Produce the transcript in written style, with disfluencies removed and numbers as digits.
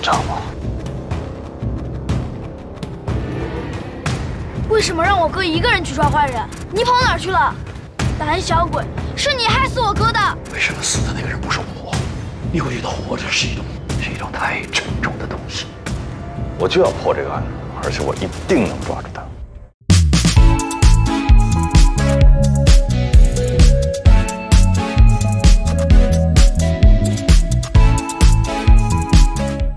找我？为什么让我哥一个人去抓坏人？你跑哪儿去了？胆小鬼，是你害死我哥的！为什么死的那个人不是我？你会觉得活着是一种太沉重的东西。我就要破这个案子，而且我一定能抓住他。